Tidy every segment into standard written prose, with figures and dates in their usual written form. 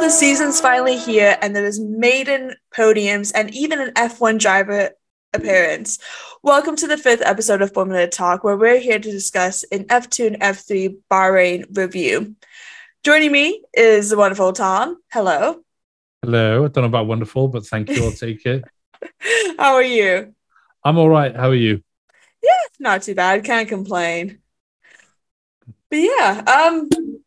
the season's finally here, and there is maiden podiums and even an F1 driver appearance. Welcome to the fifth episode of Formula Talk, where we're here to discuss an F2 and F3 Bahrain review. Joining me is the wonderful Tom. Hello. Hello. I don't know about wonderful, but thank you. I'll take it. How are you? I'm all right. How are you? Yeah, not too bad. Can't complain. But yeah,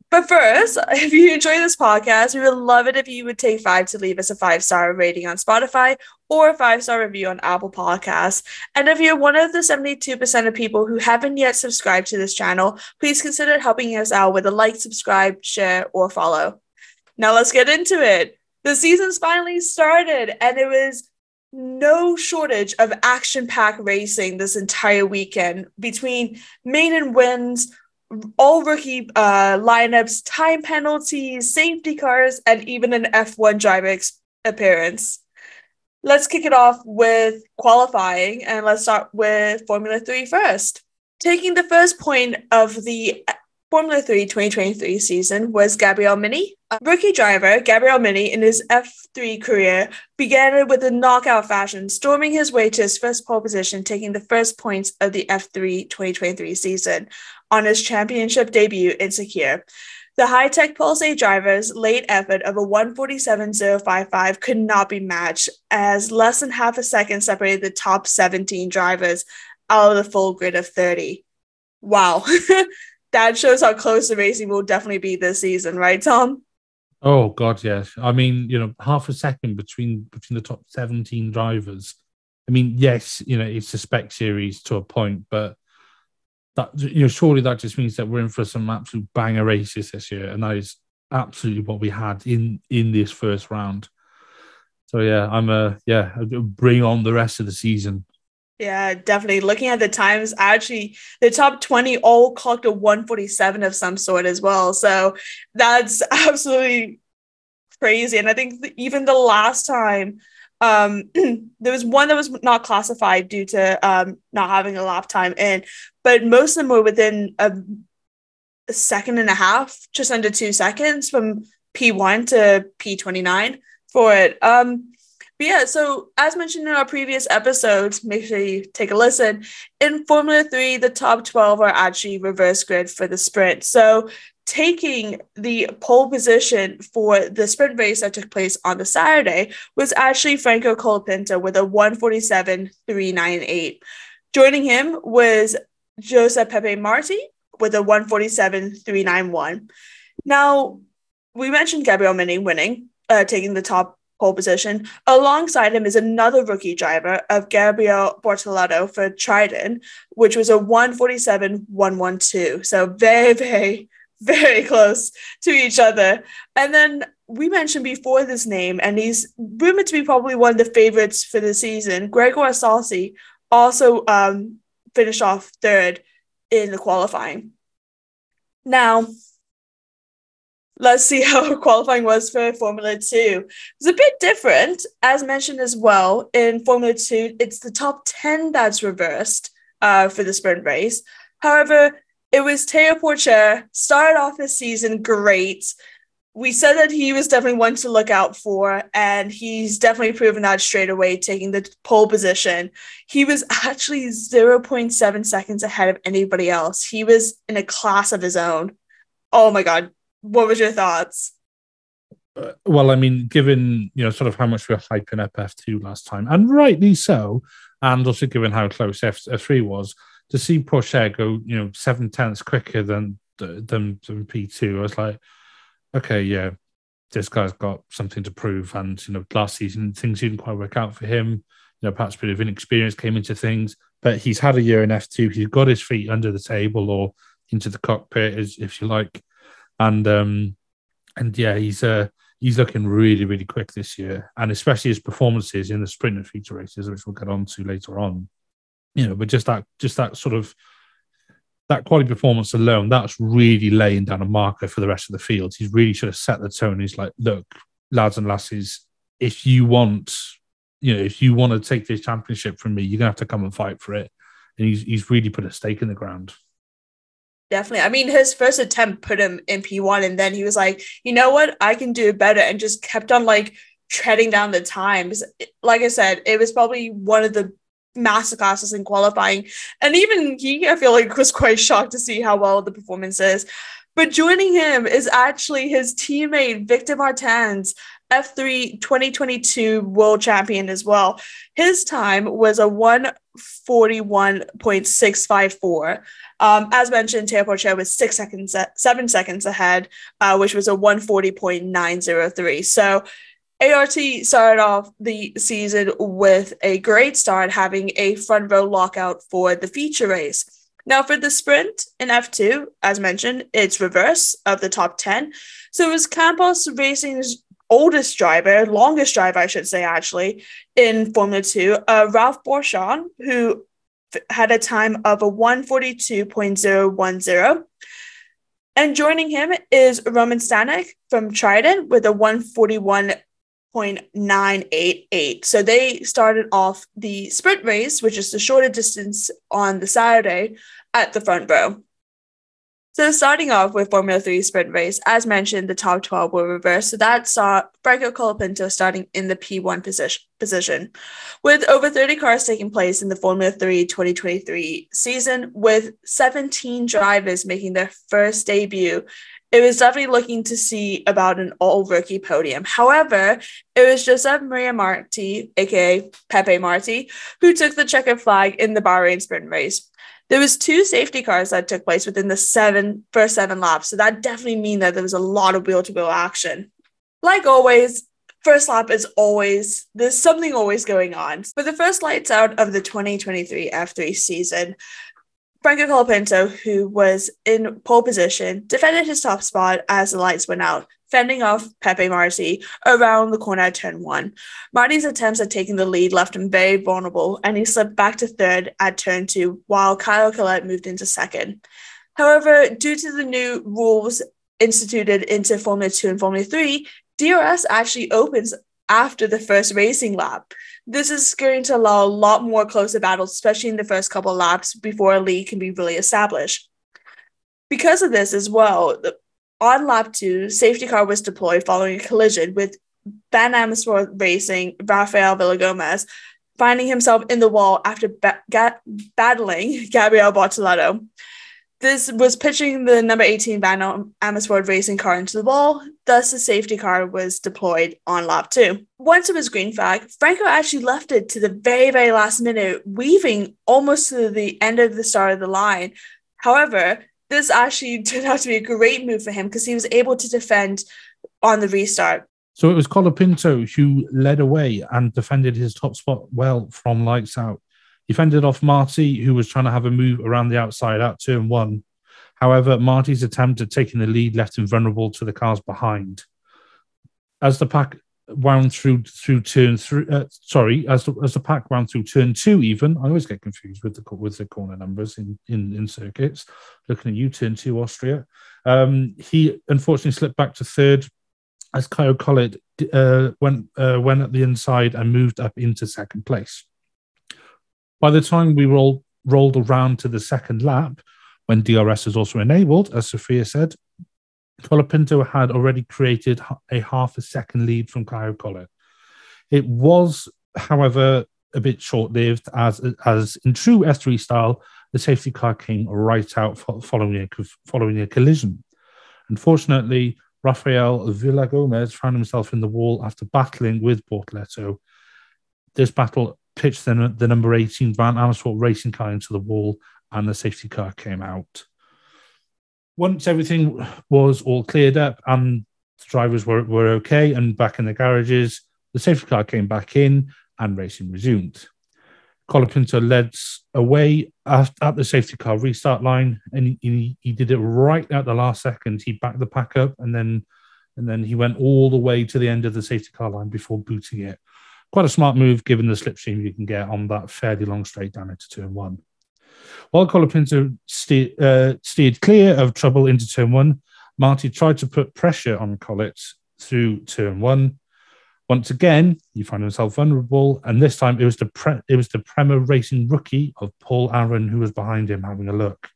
but first, if you enjoy this podcast, we would love it if you would take 5 to leave us a 5-star rating on Spotify or a 5-star review on Apple Podcasts. And if you're one of the 72% of people who haven't yet subscribed to this channel, please consider helping us out with a like, subscribe, share, or follow. Now let's get into it. The season's finally started, and it was no shortage of action-packed racing this entire weekend between maiden wins, all rookie lineups, time penalties, safety cars, and even an F1 driver appearance. Let's kick it off with qualifying, and let's start with Formula 3 first. Taking the first point of the Formula 3 2023 season was Gabriel Minì. Rookie driver Gabriel Minì in his F3 career began it with a knockout fashion, storming his way to his first pole position, taking the first points of the F3 2023 season on his championship debut in Sakir. The Hitech Pulse A driver's late effort of a 1:47.055 could not be matched, as less than half a second separated the top 17 drivers out of the full grid of 30. Wow. That shows how close the racing will definitely be this season, right, Tom? Oh, God, yes. I mean, you know, half a second between the top 17 drivers. I mean, yes, you know, it's a spec series to a point, but that, you know, surely that just means that we're in for some absolute banger races this year, and that is absolutely what we had in this first round. So yeah, bring on the rest of the season. Yeah, definitely. Looking at the times, actually, the top 20 all clocked a 1:47 of some sort as well. So that's absolutely crazy. And I think even the last time, there was one that was not classified due to not having a lap time in, but most of them were within a second and a half, just under 2 seconds from P1 to P29 for it. But yeah, so as mentioned in our previous episodes, make sure you take a listen. In Formula 3, the top 12 are actually reverse grid for the sprint. So taking the pole position for the sprint race that took place on the Saturday was actually Franco Colapinto with a 1:47.398. Joining him was Josep Pepe Martí with a 1:47.391. Now, we mentioned Gabriel Minì winning, taking the top pole position. Alongside him is another rookie driver of Gabriel Bortoleto for Trident, which was a 1:47.112. So very, very, very close to each other. And then we mentioned before this name, and he's rumored to be probably one of the favorites for the season. Gregoire Saucy also finished off third in the qualifying. Now, let's see how qualifying was for Formula 2. It was a bit different, as mentioned as well. In Formula 2, it's the top 10 that's reversed for the sprint race. However, it was Théo Pourchaire, started off his season great. We said that he was definitely one to look out for, and he's definitely proven that straight away, taking the pole position. He was actually 0.7 seconds ahead of anybody else. He was in a class of his own. Oh, my God. What was your thoughts? Well, I mean, given, you know, sort of how much we were hyping up F2 last time, and rightly so, and also given how close F3 was, to see Pourchaire go, you know, 7 tenths quicker than P2, I was like, okay, yeah, this guy's got something to prove. And, you know, last season, things didn't quite work out for him. You know, perhaps a bit of inexperience came into things, but he's had a year in F2. He's got his feet under the table or into the cockpit, if you like. And yeah, he's looking really, really quick this year, and especially his performances in the sprint and feature races, which we'll get on to later on. You know, but just that sort of that quality performance alone, that's really laying down a marker for the rest of the field. He's really sort of set the tone. He's like, look, lads and lasses, if you want to take this championship from me, you're gonna have to come and fight for it. And he's really put a stake in the ground. Definitely. I mean, his first attempt put him in P1, and then he was like, you know what, I can do better, and just kept on like treading down the times. Like I said, it was probably one of the masterclasses in qualifying, and even he, I feel like, was quite shocked to see how well the performance is. But joining him is actually his teammate, Victor Martins, F3 2022 world champion as well. His time was a 1:41.654. As mentioned, Théo Pourchaire was 7 seconds ahead, which was a 1:40.903. So ART started off the season with a great start, having a front row lockout for the feature race. Now for the sprint in F2, as mentioned, it's reverse of the top 10. So it was Campos Racing's longest driver, I should say, actually, in Formula 2, Ralf Boschung, who had a time of a 1:42.010. And joining him is Roman Stanek from Trident with a 1:41.988. So they started off the sprint race, which is the shorter distance on the Saturday, at the front row. So starting off with Formula 3 sprint race, as mentioned, the top 12 were reversed. So that saw Franco Colapinto starting in the P1 position. With over 30 cars taking place in the Formula 3 2023 season, with 17 drivers making their first debut, it was definitely looking to see about an all-rookie podium. However, it was Josep Maria Martí, a.k.a. Pepe Martí, who took the checkered flag in the Bahrain sprint race. There was 2 safety cars that took place within the first seven laps, so that definitely means that there was a lot of wheel-to-wheel action. Like always, first lap is always, there's something always going on. For the first lights out of the 2023 F3 season, Franco Colapinto, who was in pole position, defended his top spot as the lights went out, fending off Pepe Martí around the corner at turn 1. Martí's attempts at taking the lead left him very vulnerable, and he slipped back to third at turn 2, while Caio Collet moved into second. However, due to the new rules instituted into Formula 2 and Formula 3, DRS actually opens after the first racing lap. This is going to allow a lot more closer battles, especially in the first couple of laps before a lead can be really established. Because of this as well, on lap 2, safety car was deployed following a collision, with Van Amersfoort Racing Rafael Villagomez finding himself in the wall after battling Gabriel Bortoleto. This was pitching the number 18 Van Amersfoort Racing car into the wall, thus the safety car was deployed on lap 2. Once it was green flag, Franco actually left it to the very, very last minute, weaving almost to the end of the start of the line. However, this actually turned out to be a great move for him because he was able to defend on the restart. So it was Colapinto who led away and defended his top spot well from lights out. He fended off Martí, who was trying to have a move around the outside at turn 1. However, Martí's attempt at taking the lead left him vulnerable to the cars behind. As the pack wound through turn 3, as the pack wound through turn 2, even, I always get confused with the corner numbers in circuits. Looking at you, turn 2, Austria. He unfortunately slipped back to third as Caio Collet went at the inside and moved up into second place. By the time we rolled around to the second lap, when DRS is also enabled, as Sophia said, Colapinto had already created a half a second lead from Caio Collet. It was, however, a bit short-lived, as in true S3 style, the safety car came right out following a collision. Unfortunately, Rafael Villagomez found himself in the wall after battling with Bortoleto. This battle pitched the number 18 Van Amersfoort Racing car into the wall, and the safety car came out. Once everything was all cleared up and the drivers were okay and back in the garages, the safety car came back in and racing resumed. Colapinto led away at the safety car restart line, and he did it right at the last second. He backed the pack up, and then he went all the way to the end of the safety car line before booting it. Quite a smart move, given the slipstream you can get on that fairly long straight down into turn 1. While Colapinto steered clear of trouble into turn 1, Martí tried to put pressure on Collet through turn 1. Once again, he found himself vulnerable, and this time it was the Prema Racing rookie of Paul Aaron who was behind him having a look.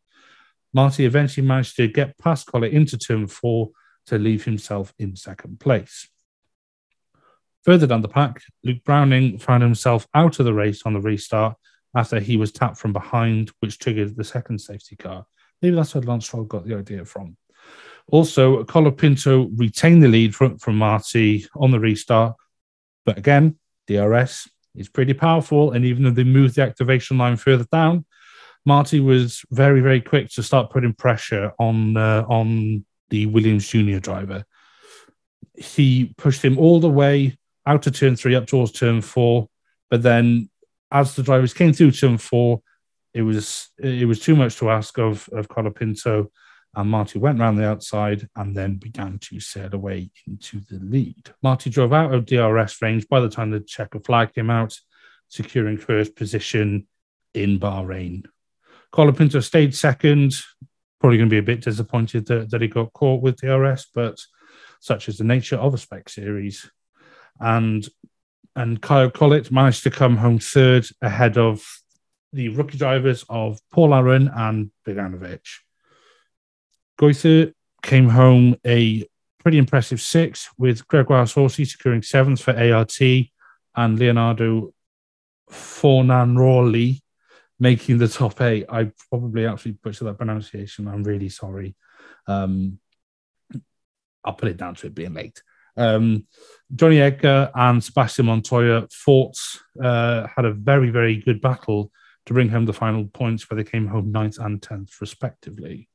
Martí eventually managed to get past Collet into turn 4 to leave himself in second place. Further down the pack, Luke Browning found himself out of the race on the restart after he was tapped from behind, which triggered the second safety car. Maybe that's where Lance Stroll got the idea from. Also, Colapinto retained the lead from Martí on the restart, but again, DRS is pretty powerful, and even though they moved the activation line further down, Martí was very, very quick to start putting pressure on the Williams Junior driver. He pushed him all the way out to turn 3 up towards turn 4, but then as the drivers came through turn 4, it was too much to ask of Colapinto, and Martí went round the outside and then began to sail away into the lead. Martí drove out of DRS range by the time the checker flag came out, securing first position in Bahrain. Colapinto stayed second, probably going to be a bit disappointed that he got caught with DRS, but such is the nature of a spec series. And Caio Collet managed to come home third ahead of the rookie drivers of Paul Aaron and Beganovic. Goethe came home a pretty impressive 6th, with Gregoire Saucy securing 7th for ART and Leonardo Fornaroli making the top 8. I probably absolutely butchered that pronunciation. I'm really sorry. I'll put it down to it being late. Johnny Edgar and Sebastian Montoya had a very, very good battle to bring home the final points, where they came home 9th and 10th, respectively.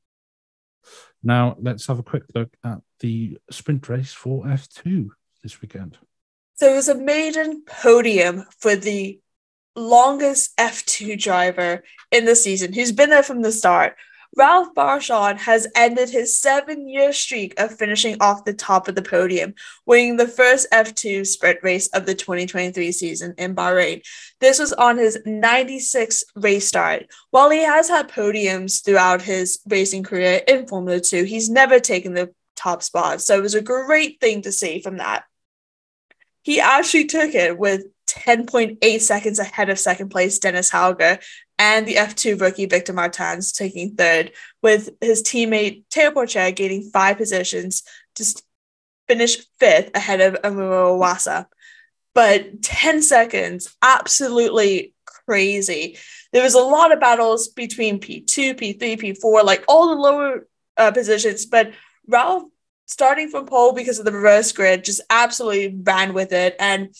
Now, let's have a quick look at the sprint race for F2 this weekend. So it was a maiden podium for the longest F2 driver in the season, who's been there from the start. Ralf Boschung has ended his 7-year streak of finishing off the top of the podium, winning the first F2 sprint race of the 2023 season in Bahrain. This was on his 96th race start. While he has had podiums throughout his racing career in Formula 2, he's never taken the top spot, so it was a great thing to see from that. He actually took it with 10.8 seconds ahead of second place Dennis Hauger, and the F2 rookie Victor Martins taking third, with his teammate Théo Pourchaire gaining 5 positions to finish 5th ahead of Ayumu Iwasa. But 10 seconds, absolutely crazy. There was a lot of battles between P2, P3, P4, like all the lower positions, but Ralf, starting from pole because of the reverse grid, just absolutely ran with it and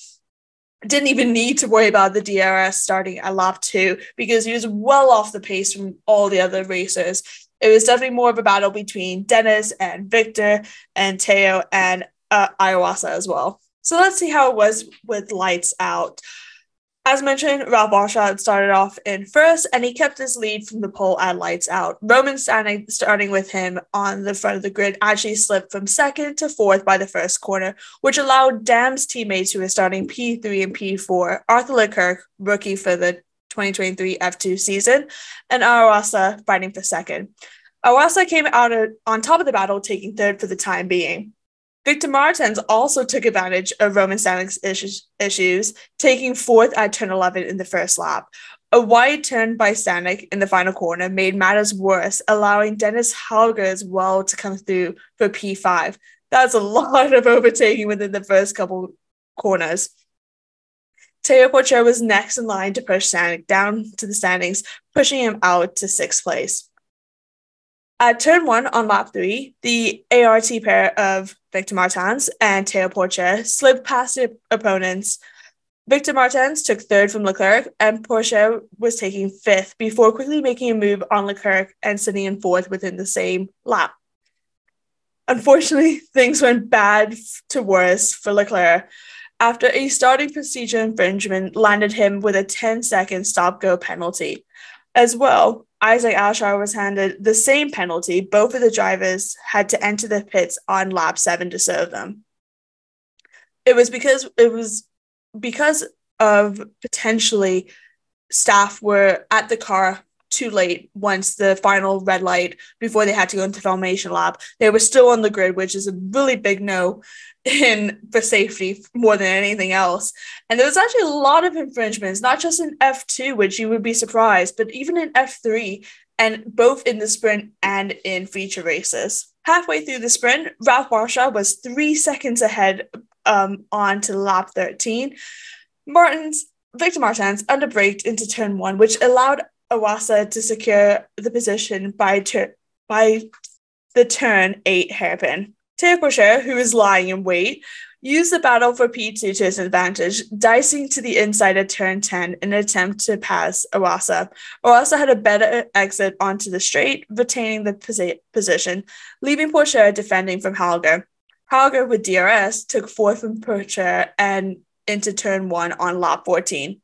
didn't even need to worry about the DRS starting at lap 2 because he was well off the pace from all the other racers. It was definitely more of a battle between Dennis and Victor and Teo and Iwasa as well. So let's see how it was with lights out. As mentioned, Ralf Boschung started off in first, and he kept his lead from the pole at lights out. Roman Stanek, starting with him on the front of the grid, actually slipped from second to 4th by the first corner, which allowed Dam's teammates who were starting P3 and P4, Arthur Leclerc, rookie for the 2023 F2 season, and Iwasa fighting for second. Iwasa came out on top of the battle, taking 3rd for the time being. Victor Martins also took advantage of Roman Stanek's issues, taking 4th at turn 11 in the first lap. A wide turn by Stanek in the final corner made matters worse, allowing Dennis Hauger as well to come through for P5. That's a lot of overtaking within the first couple corners. Théo Pourchaire was next in line to push Stanek down to the standings, pushing him out to 6th place. At turn 1 on lap 3, the ART pair of Victor Martins and Théo Pourchaire slipped past their opponents. Victor Martins took 3rd from Leclerc, and Pourchaire was taking 5th before quickly making a move on Leclerc and sitting in 4th within the same lap. Unfortunately, things went bad to worse for Leclerc after a starting procedure infringement landed him with a 10-second stop-go penalty. As well, Isack Hadjar was handed the same penalty. Both of the drivers had to enter the pits on lap 7 to serve them. It was because of potentially staff were at the car too late once the final red light before they had to go into formation lap. They were still on the grid, which is a really big no for safety more than anything else. And there was actually a lot of infringements, not just in F2, which you would be surprised, but even in F3 and both in the sprint and in feature races. Halfway through the sprint, Ralf Boschung was 3 seconds ahead on to lap 13. Victor Martins underbraked into turn one, which allowed Iwasa to secure the position by the turn 8 hairpin. Théo Pourchaire, who was lying in wait, used the battle for P2 to his advantage, dicing to the inside at turn 10 in an attempt to pass Iwasa. Iwasa had a better exit onto the straight, retaining the position, leaving Pourchaire defending from Hauger. Hauger, with DRS, took fourth from Pourchaire and into turn 1 on lap 14.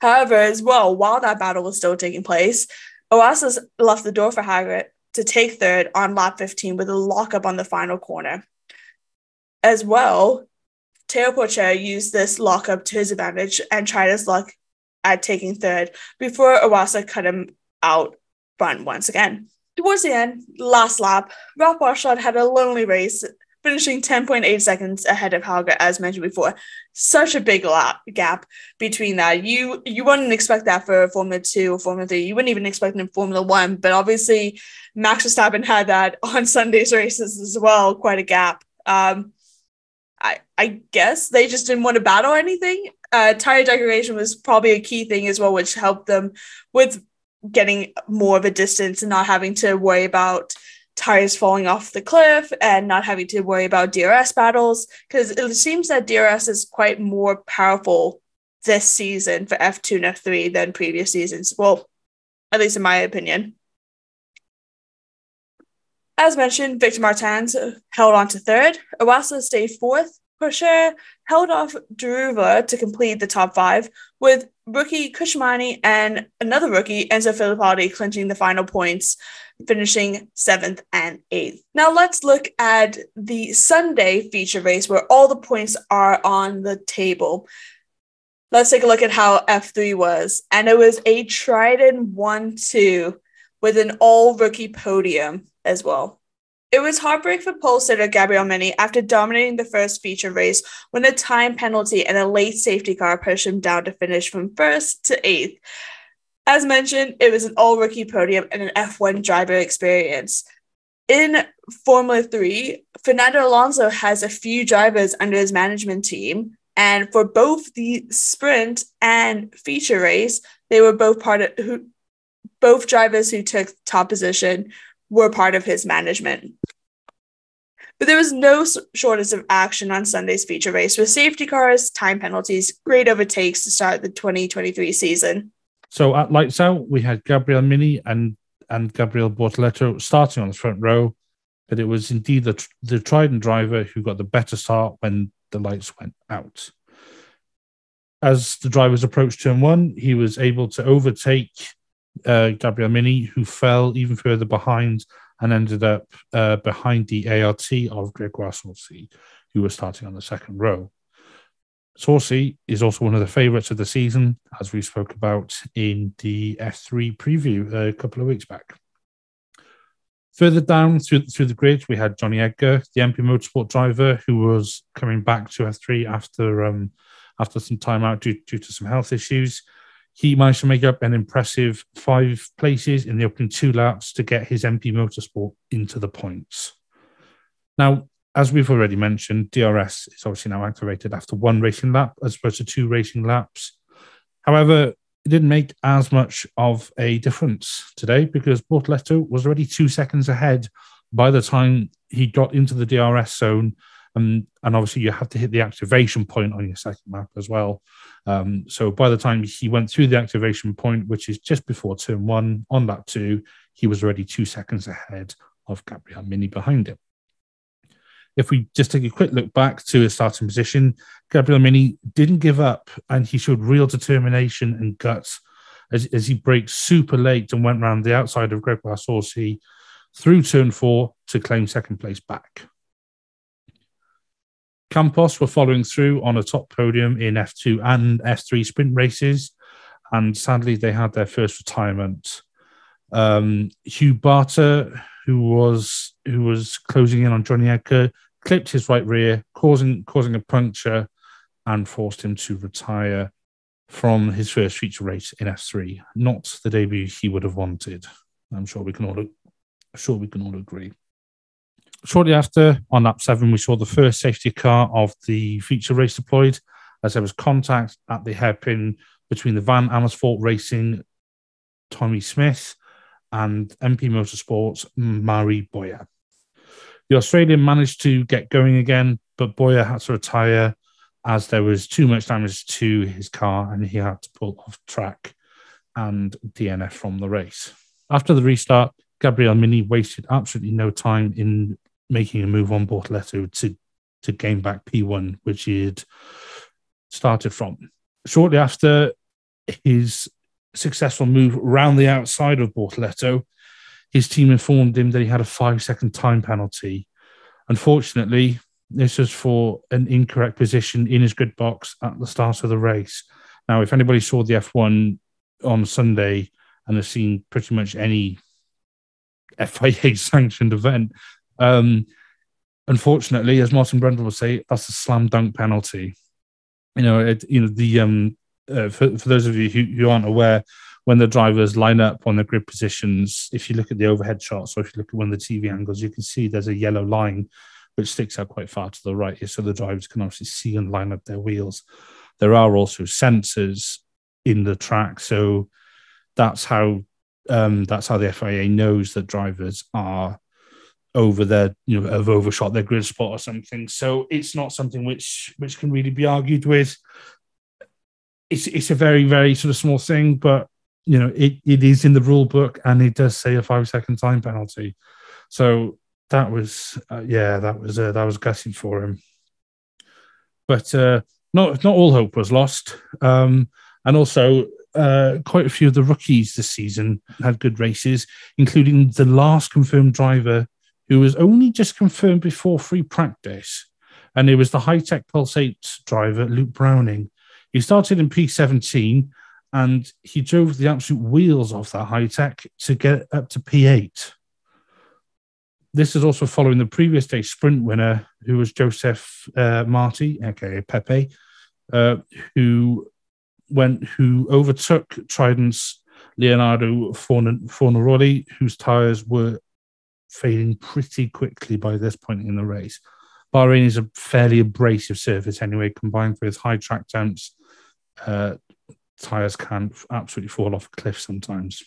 However, as well, while that battle was still taking place, Iwasa left the door for Hauger to take third on lap 15 with a lockup on the final corner. As well, Théo Pourchaire used this lockup to his advantage and tried his luck at taking third before Iwasa cut him out front once again. Towards the end, last lap, Ralf Boschung had a lonely race, finishing 10.8 seconds ahead of Hauger, as mentioned before. Such a big gap between that. You wouldn't expect that for Formula 2 or Formula 3. You wouldn't even expect it in Formula 1, but obviously Max Verstappen had that on Sunday's races as well, quite a gap. I guess they just didn't want to battle anything. Tire degradation was probably a key thing as well, which helped them with getting more of a distance and not having to worry about tires falling off the cliff and not having to worry about DRS battles, because it seems that DRS is quite more powerful this season for F2 and F3 than previous seasons. Well, at least in my opinion. As mentioned, Victor Martins held on to third. Iwasa stayed fourth. Pourchaire held off Druva to complete the top 5, with rookie Kush Maini and another rookie, Enzo Fittipaldi, clinching the final points, finishing 7th and 8th. Now let's look at the Sunday feature race, where all the points are on the table. Let's take a look at how F3 was. And it was a Trident 1-2 with an all-rookie podium as well. It was heartbreak for pole sitter Gabriel Minì after dominating the first feature race when a time penalty and a late safety car pushed him down to finish from 1st to 8th. As mentioned, it was an all-rookie podium and an F1 driver experience. In Formula 3, Fernando Alonso has a few drivers under his management team, and for both the sprint and feature race, they were both both drivers who took top position were part of his management. But there was no shortage of action on Sunday's feature race, with safety cars, time penalties, great overtakes to start the 2023 season. So at Lights Out, we had Gabriel Minì and Gabriel Bortoleto starting on the front row, but it was indeed the Trident driver who got the better start when the lights went out. As the drivers approached turn 1, he was able to overtake Gabriel Minì, who fell even further behind and ended up behind the ART of Gregoire Saucy, who was starting on the second row. Saucy is also one of the favourites of the season, as we spoke about in the F3 preview a couple of weeks back. Further down through the grid, we had Johnny Edgar, the MP Motorsport driver, who was coming back to F3 after some time out due to some health issues. He managed to make up an impressive 5 places in the opening 2 laps to get his MP Motorsport into the points. Now, as we've already mentioned, DRS is obviously now activated after 1 racing lap as opposed to 2 racing laps. However, it didn't make as much of a difference today because Bortoleto was already 2 seconds ahead by the time he got into the DRS zone. And obviously you have to hit the activation point on your second lap as well. So by the time he went through the activation point, which is just before turn 1 on lap 2, he was already 2 seconds ahead of Gabriel Minì behind him. If we just take a quick look back to his starting position, Gabriel Minì didn't give up and he showed real determination and guts as he braked super late and went round the outside of Gregoire Saucy through turn 4 to claim second place back. Campos were following through on a top podium in F2 and F3 sprint races, and sadly they had their first retirement. Hugh Barter, who was closing in on Johnny Edgar, clipped his right rear, causing a puncture and forced him to retire. from his first feature race in F3. Not the debut he would have wanted. I'm sure we can all agree. Shortly after, on lap 7, we saw the first safety car of the feature race deployed, as there was contact at the hairpin between the Van Amersfoort Racing Tommy Smith and MP Motorsports Mari Boyer. The Australian managed to get going again, but Boyer had to retire as there was too much damage to his car and he had to pull off track and DNF from the race. After the restart, Gabriel Minì wasted absolutely no time in making a move on Bortoleto to gain back P1, which he had started from. Shortly after his successful move round the outside of Bortoleto, his team informed him that he had a 5-second time penalty. Unfortunately, this was for an incorrect position in his grid box at the start of the race. Now, if anybody saw the F1 on Sunday and has seen pretty much any FIA-sanctioned event, unfortunately, as Martin Brundle would say, that's a slam dunk penalty. For those of you who aren't aware, when the drivers line up on the grid positions, if you look at the overhead shots or if you look at one of the TV angles, you can see there's a yellow line which sticks out quite far to the right here, so the drivers can obviously see and line up their wheels. There are also sensors in the track, so that's how the FIA knows that drivers are have overshot their grid spot or something. So it's not something which can really be argued with. It's a very, very sort of small thing, but it is in the rule book and it does say a 5-second time penalty. So that was that was gutting for him. But not all hope was lost, and also. Quite a few of the rookies this season had good races, including the last confirmed driver who was only just confirmed before free practice. And it was the Hitech Pulse A driver, Luke Browning. He started in P17 and he drove the absolute wheels off that Hitech to get up to P8. This is also following the previous day's sprint winner, who was Josep Martí, aka Pepe, who overtook Trident's Leonardo Fornaroli, whose tyres were fading pretty quickly by this point in the race. Bahrain is a fairly abrasive surface anyway, combined with high track temps. Tyres can absolutely fall off a cliff sometimes.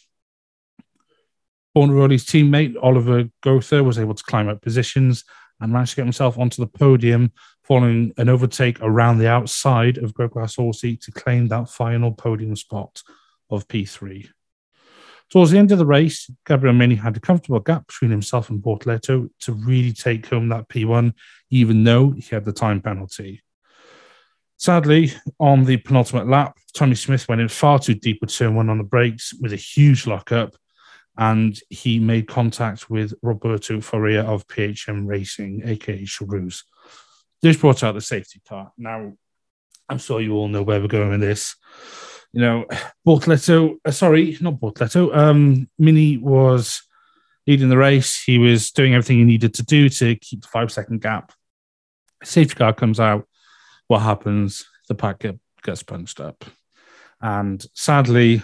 Fornaroli's teammate, Oliver Goethe, was able to climb up positions and managed to get himself onto the podium following an overtake around the outside of Gregoire Saucy to claim that final podium spot of P3. Towards the end of the race, Gabriel Minì had a comfortable gap between himself and Bortoleto to really take home that P1, even though he had the time penalty. Sadly, on the penultimate lap, Tommy Smith went in far too deep with turn 1 on the brakes with a huge lockup, and he made contact with Roberto Faria of PHM Racing, a.k.a. Charouse. This brought out the safety car. Now, I'm sure you all know where we're going with this. Minì was leading the race. He was doing everything he needed to do to keep the 5-second gap. Safety car comes out. What happens? The pack gets punched up. And sadly,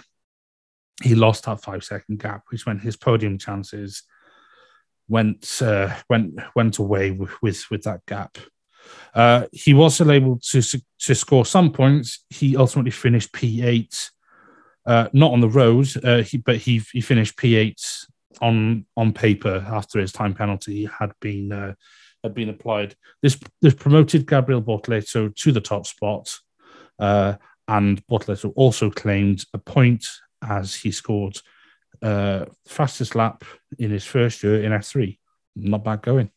he lost that 5-second gap, which meant his podium chances went away with that gap. He was still able to score some points. He ultimately finished P8, not on the road, but he finished P8 on paper after his time penalty had been applied. This promoted Gabriel Bortoleto to the top spot, and Bortoleto also claimed a point, as he scored fastest lap in his first year in F3. Not bad going.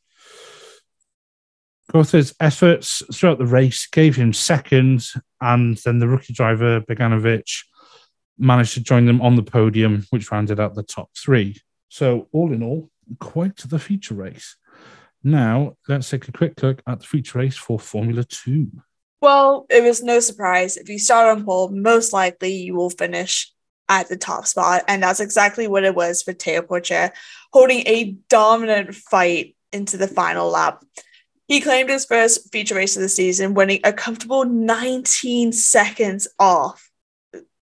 Goethe's efforts throughout the race gave him second, and then the rookie driver, Beganovic, managed to join them on the podium, which rounded out the top three. So, all in all, quite the feature race. Now, let's take a quick look at the feature race for Formula 2. Well, it was no surprise. If you start on pole, most likely you will finish at the top spot, and that's exactly what it was for Théo Pourchaire, holding a dominant fight into the final lap. He claimed his first feature race of the season, winning a comfortable 19 seconds off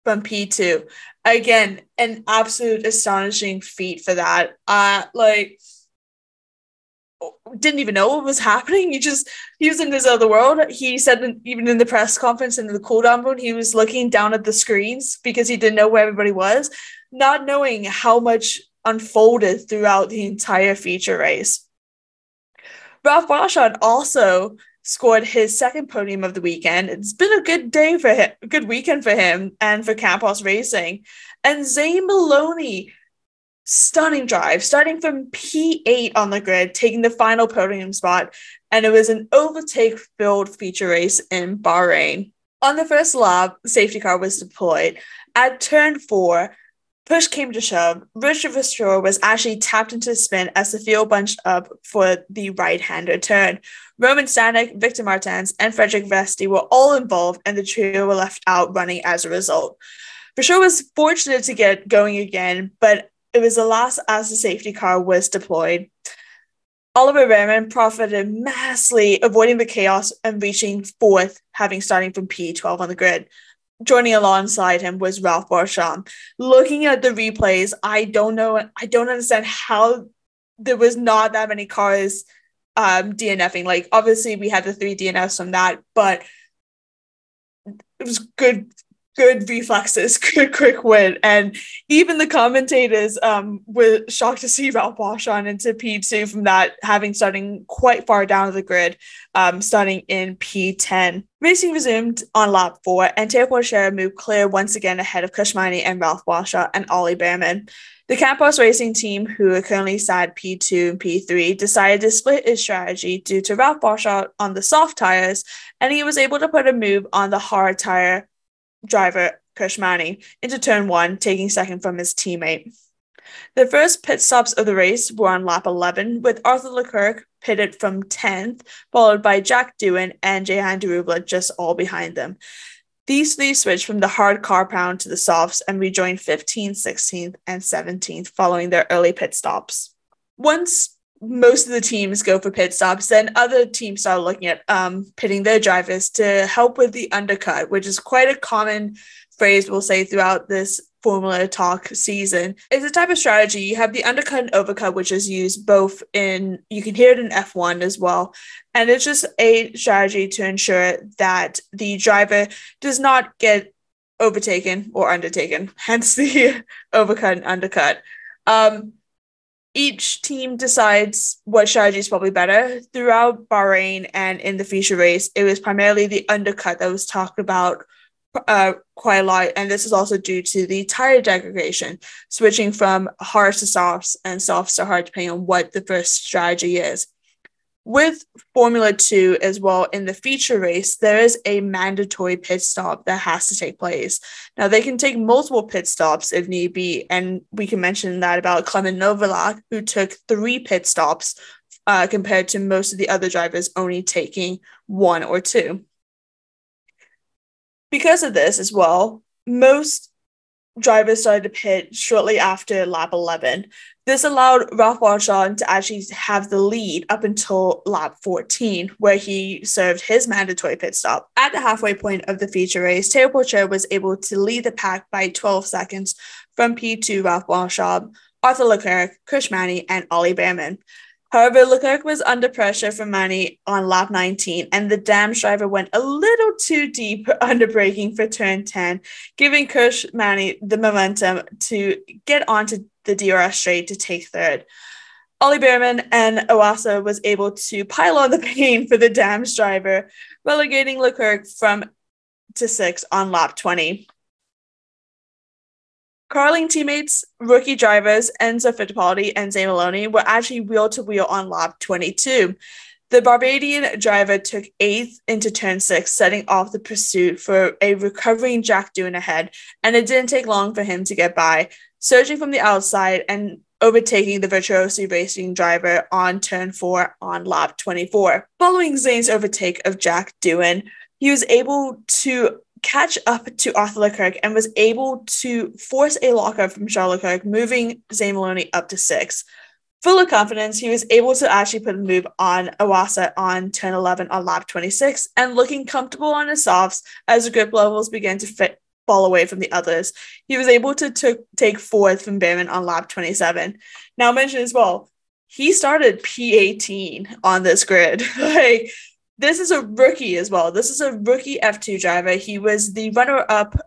from P2. Again, an absolute astonishing feat for that. Like, didn't even know what was happening. He was in his other world. He said, even in the press conference and in the cooldown room, he was looking down at the screens because he didn't know where everybody was, not knowing how much unfolded throughout the entire feature race. Ralf Boschung also scored his second podium of the weekend. It's been a good day for him, a good weekend for him and for Campos Racing. And Zane Maloney, stunning drive, starting from P8 on the grid, taking the final podium spot, and it was an overtake-filled feature race in Bahrain. On the first lap, safety car was deployed. At turn 4, push came to shove. Richard Verstreul was actually tapped into the spin as the field bunched up for the right-hander turn. Roman Stanek, Victor Martins, and Frederik Vesti were all involved, and the trio were left out running as a result. Verstreul was fortunate to get going again, but it was the last as the safety car was deployed. Oliver Bäumler profited massively, avoiding the chaos and reaching fourth, having starting from P12 on the grid. Joining alongside him was Ralf Boschung. Looking at the replays, I don't understand how there was not that many cars DNFing. Like, obviously, we had the 3 DNFs from that, but it was good reflexes, good quick win. And even the commentators were shocked to see Ralf Boschung into P2 from that, having starting quite far down the grid, starting in P10. Racing resumed on lap 4, and Théo Pourchaire moved clear once again ahead of Kush Maini and Ralf Boschung and Ollie Behrman. The Campos Racing team, who are currently side P2 and P3, decided to split its strategy due to Ralf Boschung on the soft tires, and he was able to put a move on the hard tire driver Kush Maini into turn 1, taking second from his teammate. The first pit stops of the race were on lap 11, with Arthur Leclerc pitted from 10th, followed by Jack Doohan and Jehan Derubla just all behind them. These 3 switched from the hard compound to the softs and rejoined 15th, 16th, and 17th following their early pit stops. Once most of the teams go for pit stops, then other teams start looking at pitting their drivers to help with the undercut, which is quite a common phrase we'll say throughout this Formula Talk season. It's a type of strategy. You have the undercut and overcut, which is used both in, you can hear it in F1 as well. And it's just a strategy to ensure that the driver does not get overtaken or undertaken, hence the overcut and undercut. Each team decides what strategy is probably better. Throughout Bahrain and in the feature race, it was primarily the undercut that was talked about quite a lot. And this is also due to the tire degradation, switching from hards to softs and softs to hard, depending on what the first strategy is. With Formula 2 as well, in the feature race, there is a mandatory pit stop that has to take place. Now, they can take multiple pit stops if need be, and we can mention that about Clement Novalak, who took 3 pit stops compared to most of the other drivers only taking 1 or 2. Because of this as well, most drivers started to pit shortly after lap 11. This allowed Ralf Boschung to actually have the lead up until lap 14, where he served his mandatory pit stop. At the halfway point of the feature race, Théo Pourchaire was able to lead the pack by 12 seconds from P2 Ralf Boschung, Arthur Leclerc, Kush Maini, and Ollie Behrman. However, Leclerc was under pressure from Maini on lap 19, and the damage driver went a little too deep under braking for turn 10, giving Kush Maini the momentum to get onto the DRS straight to take third. Ollie Behrman and Iwasa was able to pile on the pain for the damage driver, relegating Leclerc from to 6 on lap 20. Carling teammates, rookie drivers Enzo Fittipaldi and Zane Maloney were actually wheel-to-wheel on lap 22. The Barbadian driver took 8th into turn 6, setting off the pursuit for a recovering Jack Doohan ahead, and it didn't take long for him to get by, surging from the outside and overtaking the Virtuosi Racing driver on turn 4 on lap 24. Following Zane's overtake of Jack Doohan, he was able to catch up to Arthur Leclerc and was able to force a lockup from Charles Leclerc, moving Zane Maloney up to 6. Full of confidence, he was able to actually put a move on Iwasa on turn 11 on lap 26, and looking comfortable on his softs as the grip levels began to fall away from the others. He was able to take fourth from Behrman on lap 27. Now, mention as well, he started P18 on this grid. Like, this is a rookie as well. This is a rookie F2 driver. He was the runner-up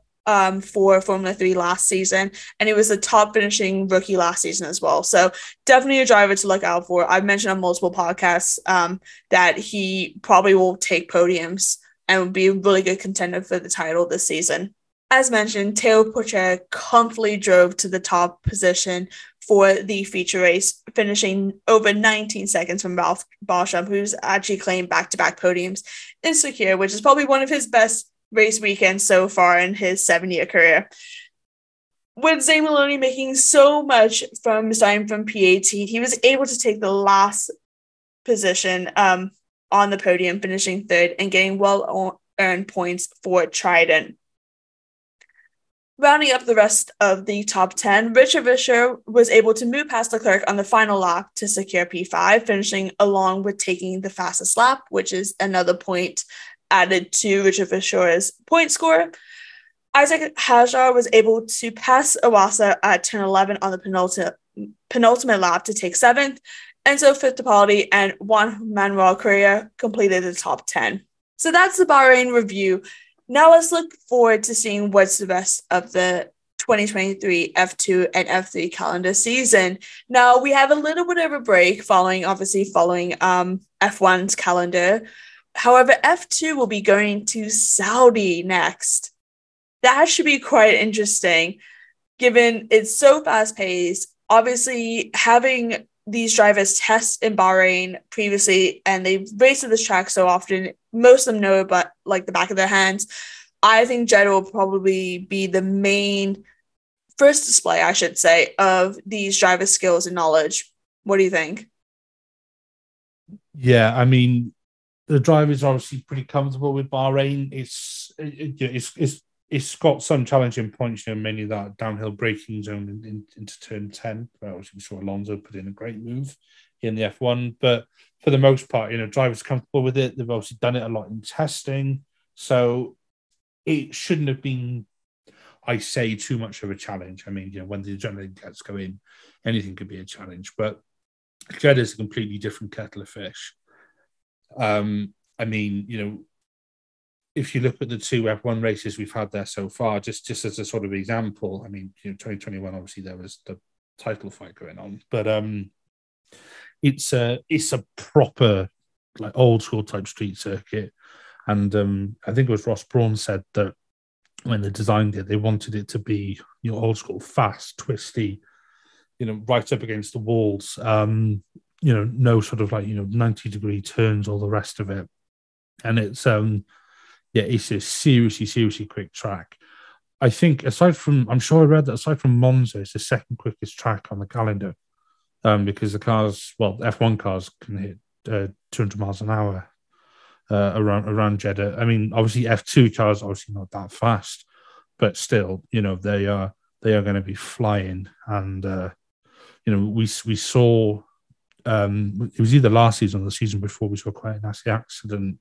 for Formula 3 last season, and he was the top finishing rookie last season as well. So definitely a driver to look out for. I've mentioned on multiple podcasts that he probably will take podiums and would be a really good contender for the title this season. As mentioned, Théo Pourchaire comfortably drove to the top position for the feature race, finishing over 19 seconds from Ralf Boschung, who's actually claimed back-to-back podiums in Sakir, which is probably one of his best race weekends so far in his 7-year career. With Zane Maloney making so much from starting from P18, he was able to take the last position on the podium, finishing third and getting well-earned points for Trident. Rounding up the rest of the top 10, Richard Visser was able to move past Leclerc on the final lap to secure P5, finishing along with taking the fastest lap, which is another point added to Richard Visser's point score. Isack Hadjar was able to pass Iwasa at turn 11 on the penultimate lap to take 7th, Enzo Fittipaldi and Juan Manuel Correa completed the top 10. So that's the Bahrain review. Now let's look forward to seeing what's the rest of the 2023 F2 and F3 calendar season. Now we have a little bit of a break following F1's calendar. However, F2 will be going to Saudi next. That should be quite interesting, given it's so fast-paced. Obviously, having these drivers test in Bahrain previously, and they've raced at this track so often, most of them know about like the back of their hands. I think Jeddah will probably be the main first display, I should say, of these drivers' skills and knowledge. What do you think? Yeah, I mean, the drivers are obviously pretty comfortable with Bahrain. It's got some challenging points, you know, mainly that downhill braking zone into turn 10. Obviously, we saw Alonso put in a great move in the F1, but for the most part, you know, drivers are comfortable with it. They've obviously done it a lot in testing, so it shouldn't have been, I say, too much of a challenge. I mean, you know, when the adrenaline gets going, anything could be a challenge, but Jeddah is a completely different kettle of fish. I mean, you know, if you look at the two F1 races we've had there so far, just as a sort of example, I mean, you know, 2021, obviously there was the title fight going on, but it's a proper like old school type street circuit, and I think it was Ross Brawn said that when they designed it, they wanted it to be, you know, old school, fast, twisty, you know, right up against the walls, you know, no sort of like, you know, 90-degree turns, all the rest of it, and it's yeah, it's a seriously quick track. I think aside from Monza, it's the second quickest track on the calendar, because the cars, well, F1 cars can hit 200 miles an hour around Jeddah. I mean, obviously F2 cars obviously not that fast, but still, you know, they are going to be flying. And you know, we saw it was either last season or the season before, we saw quite a nasty accident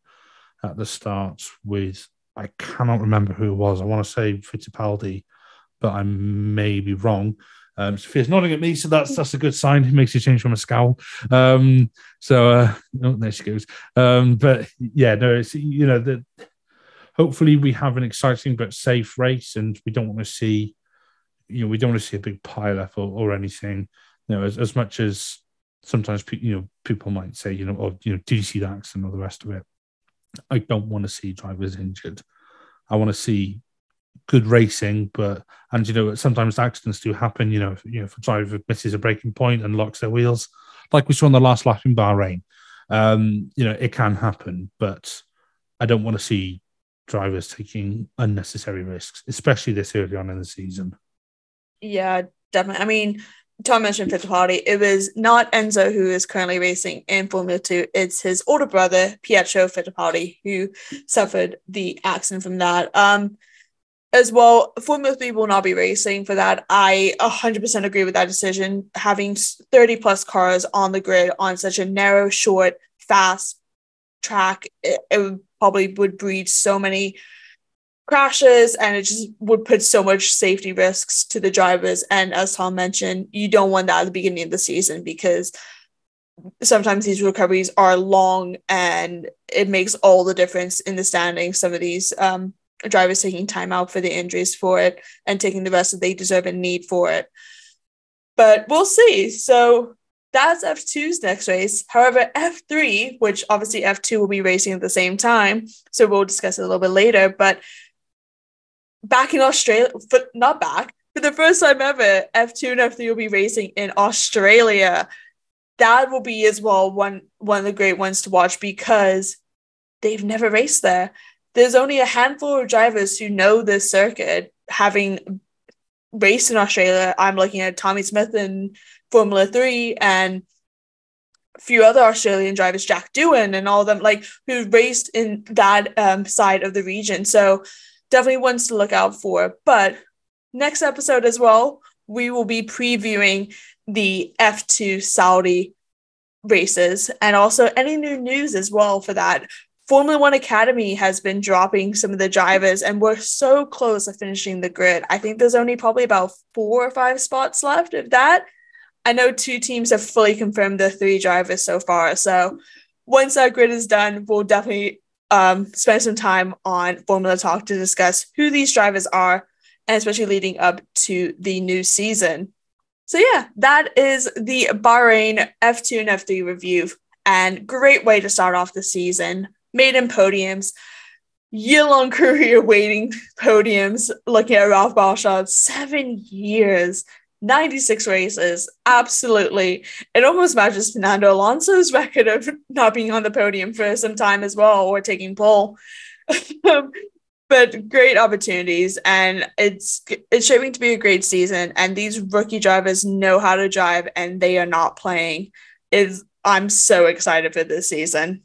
at the start with, I cannot remember who it was. I want to say Fittipaldi, but I may be wrong. Sophia's nodding at me, so that's a good sign. It makes you change from a scowl. So there she goes. But yeah, no, it's, you know, that hopefully we have an exciting but safe race, and we don't want to see, you know, a big pile up or anything. You know, as much as sometimes people might say, you know, or, you know, did you see the accident or the rest of it? I don't want to see drivers injured. I want to see good racing, and you know, sometimes accidents do happen. If a driver misses a braking point and locks their wheels, like we saw on the last lap in Bahrain, you know, it can happen. But I don't want to see drivers taking unnecessary risks, especially this early on in the season. Yeah, definitely. I mean, Tom mentioned Fittipaldi. It was not Enzo who is currently racing in Formula 2. It's his older brother, Pietro Fittipaldi, who suffered the accident from that. As well, Formula 3 will not be racing for that. I 100% agree with that decision. Having 30-plus cars on the grid on such a narrow, short, fast track, it probably would breed so many crashes, and it just would put so much safety risks to the drivers. And as Tom mentioned, you don't want that at the beginning of the season, because sometimes these recoveries are long and it makes all the difference in the standings. Some of these drivers taking time out for the injuries for it and taking the rest that they deserve and need for it. But we'll see. So that's F2's next race. However, F3, which obviously F2 will be racing at the same time, so we'll discuss it a little bit later, but back in Australia, for the first time ever, F2 and F3 will be racing in Australia. That will be as well one of the great ones to watch, because they've never raced there. There's only a handful of drivers who know this circuit, having raced in Australia. I'm looking at Tommy Smith in Formula 3 and a few other Australian drivers, Jack Doohan and all of them, who raced in that side of the region. So definitely ones to look out for. But next episode as well, we will be previewing the F2 Saudi races, and also any new news as well for that. Formula 1 Academy has been dropping some of the drivers, and we're so close to finishing the grid. I think there's only probably about 4 or 5 spots left of that. I know 2 teams have fully confirmed the 3 drivers so far, so once that grid is done, we'll definitely spend some time on Formula Talk to discuss who these drivers are, and especially leading up to the new season. So yeah, that is the Bahrain F2 and F3 review, and great way to start off the season. Maiden podiums, year-long career waiting podiums, looking at Ralf Boschung, 7 years, 96 races, absolutely. It almost matches Fernando Alonso's record of not being on the podium for some time as well, or taking pole. But great opportunities, and it's shaping to be a great season, and these rookie drivers know how to drive, and they are not playing. I'm so excited for this season.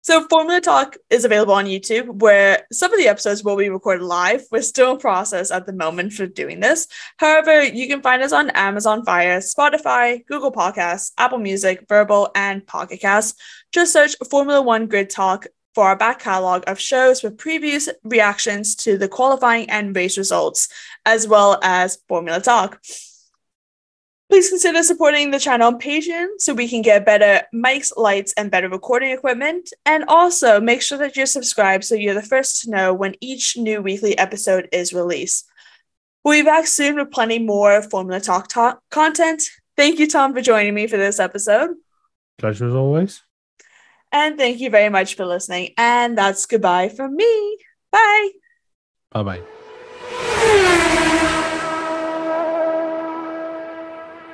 So Formula Talk is available on YouTube, where some of the episodes will be recorded live. We're still in process at the moment for doing this. However, you can find us on Amazon Fire, Spotify, Google Podcasts, Apple Music, Verbal, and Pocket Casts. Just search Formula One Grid Talk for our back catalog of shows with previews, reactions to the qualifying and race results, as well as Formula Talk. Please consider supporting the channel on Patreon so we can get better mics, lights, and better recording equipment. And also make sure that you're subscribed so you're the first to know when each new weekly episode is released. We'll be back soon with plenty more Formula Talk content. Thank you, Tom, for joining me for this episode. Pleasure as always. And thank you very much for listening. And that's goodbye from me. Bye. Bye-bye.